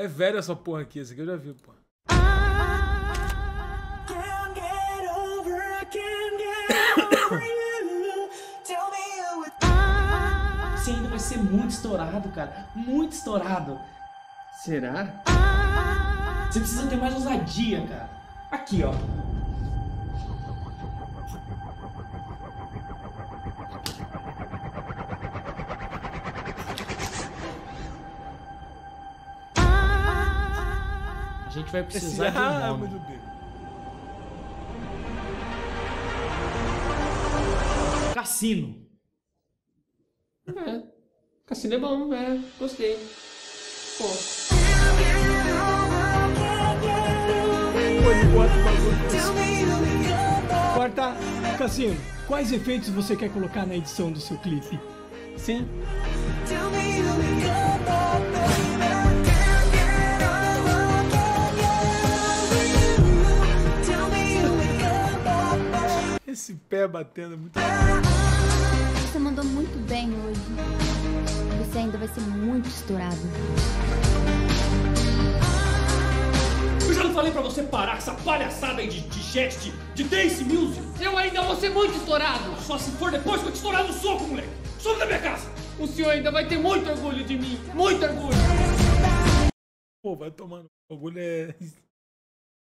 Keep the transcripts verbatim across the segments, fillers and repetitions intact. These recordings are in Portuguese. É velho essa porra aqui, essa aqui eu já vi, porra. Esse ainda vai ser muito estourado, cara. Muito estourado. Será? Você precisa ter mais ousadia, cara. Aqui, ó. A gente vai precisar de um nome. Cassino. É. Cassino é bom, é. Gostei. Pô. Corta. Cassino, quais efeitos você quer colocar na edição do seu clipe? Sim. Esse pé batendo é muito... Você mandou muito bem hoje. Você ainda vai ser muito estourado. Eu já não falei pra você parar com essa palhaçada aí de, de chat, de, de dance music? Eu ainda vou ser muito estourado. Só se for depois que eu te estourar no soco, moleque. Soco da minha casa. O senhor ainda vai ter muito orgulho de mim. Muito orgulho. Pô, vai tomando. O bagulho é...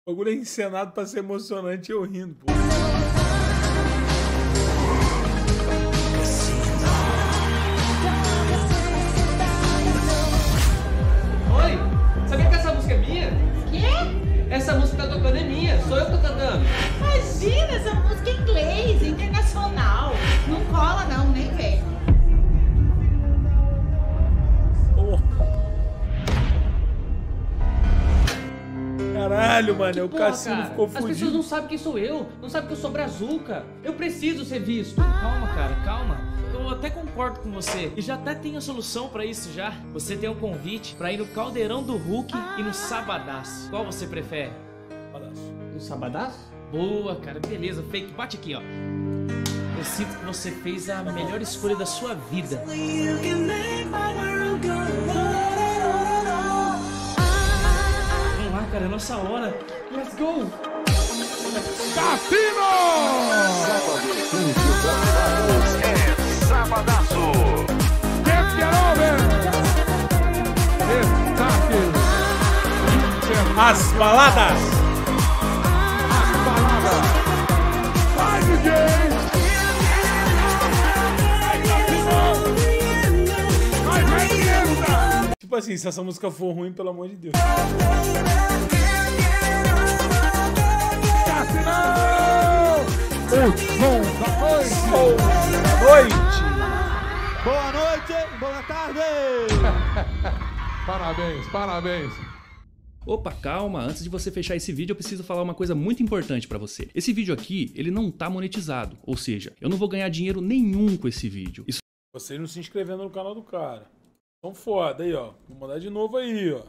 O bagulho é encenado pra ser emocionante e eu rindo, pô. Essa música que tá tocando é minha, sou eu que tô cantando. Imagina, essa música em inglês, internacional. Não cola não, nem vem. Oh. Caralho, mano, que o porra, Cassino cara. Ficou fudido. As pessoas não sabem quem sou eu, não sabem que eu sou brazuca. Eu preciso ser visto. Calma, cara, calma. Eu até concordo com você. E já até tem a solução pra isso já. Você tem um convite pra ir no Caldeirão do Hulk e no Sabadaço. Qual você prefere? Sabadaço. No Sabadaço? Boa, cara. Beleza, feito. Bate aqui, ó. Eu sinto que você fez a melhor escolha da sua vida. Vamos lá, cara. É nossa hora. Let's go! Cassino! Sabadaço! Get your over! As baladas! As baladas! Vai, D J! Vai, vai, tipo assim, se essa música for ruim, pelo amor de Deus. Cassino! Bom da noite! Boa noite, boa tarde! Parabéns, parabéns! Opa, calma, antes de você fechar esse vídeo eu preciso falar uma coisa muito importante pra você. Esse vídeo aqui, ele não tá monetizado, ou seja, eu não vou ganhar dinheiro nenhum com esse vídeo. Isso... Vocês não se inscrevendo no canal do cara. Então foda aí, ó. Vou mandar de novo aí, ó.